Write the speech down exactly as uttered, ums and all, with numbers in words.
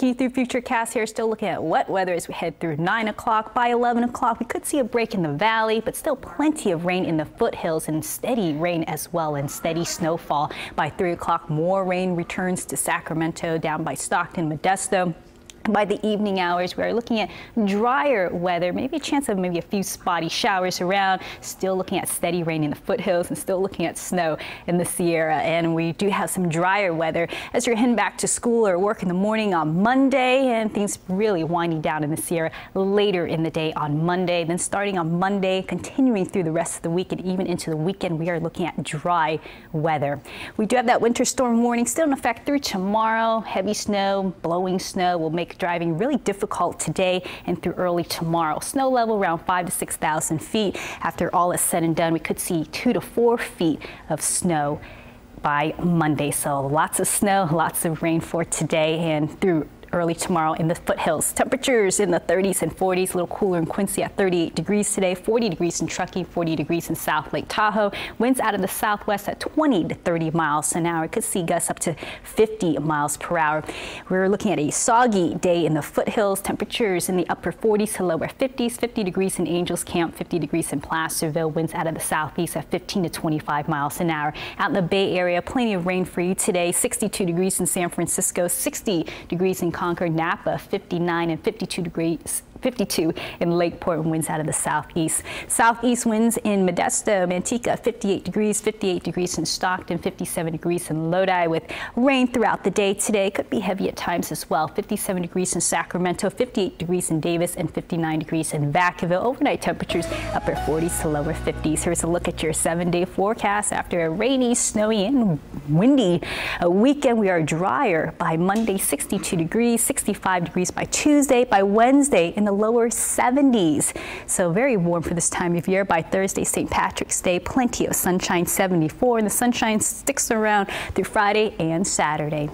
Keith through Futurecast here, still looking at wet weather as we head through nine o'clock. By eleven o'clock, we could see a break in the valley, but still plenty of rain in the foothills and steady rain as well and steady snowfall. By three o'clock, more rain returns to Sacramento, down by Stockton, Modesto. By the evening hours, we are looking at drier weather, maybe a chance of maybe a few spotty showers around, still looking at steady rain in the foothills and still looking at snow in the Sierra. And we do have some drier weather as you're heading back to school or work in the morning on Monday, and things really winding down in the Sierra later in the day on Monday. Then starting on Monday, continuing through the rest of the week and even into the weekend, we are looking at dry weather. We do have that winter storm warning still in effect through tomorrow. Heavy snow, blowing snow will make driving really difficult today and through early tomorrow. Snow level around five to six thousand feet. After all is said and done, we could see two to four feet of snow by Monday. So lots of snow, lots of rain for today and through early tomorrow in the foothills. Temperatures in the thirties and forties, a little cooler in Quincy at thirty-eight degrees today, forty degrees in Truckee, forty degrees in South Lake Tahoe. Winds out of the southwest at twenty to thirty miles an hour. Could see gusts up to fifty miles per hour. We're looking at a soggy day in the foothills. Temperatures in the upper forties to lower fifties, fifty degrees in Angels Camp, fifty degrees in Placerville. Winds out of the southeast at fifteen to twenty-five miles an hour. Out in the Bay Area, plenty of rain for you today, sixty-two degrees in San Francisco, sixty degrees in Concord, Napa, fifty-nine and fifty-two degrees, fifty-two in Lakeport, winds out of the southeast. Southeast winds in Modesto, Manteca, fifty-eight degrees, fifty-eight degrees in Stockton, fifty-seven degrees in Lodi with rain throughout the day today. Could be heavy at times as well. fifty-seven degrees in Sacramento, fifty-eight degrees in Davis, and fifty-nine degrees in Vacaville. Overnight temperatures upper forties to lower fifties. Here's a look at your seven-day forecast. After a rainy, snowy, and windy weekend, we are drier by Monday, sixty-two degrees, sixty-five degrees by Tuesday, by Wednesday, in the lower seventies. So very warm for this time of year. By Thursday, Saint Patrick's Day, plenty of sunshine, seventy-four, and the sunshine sticks around through Friday and Saturday.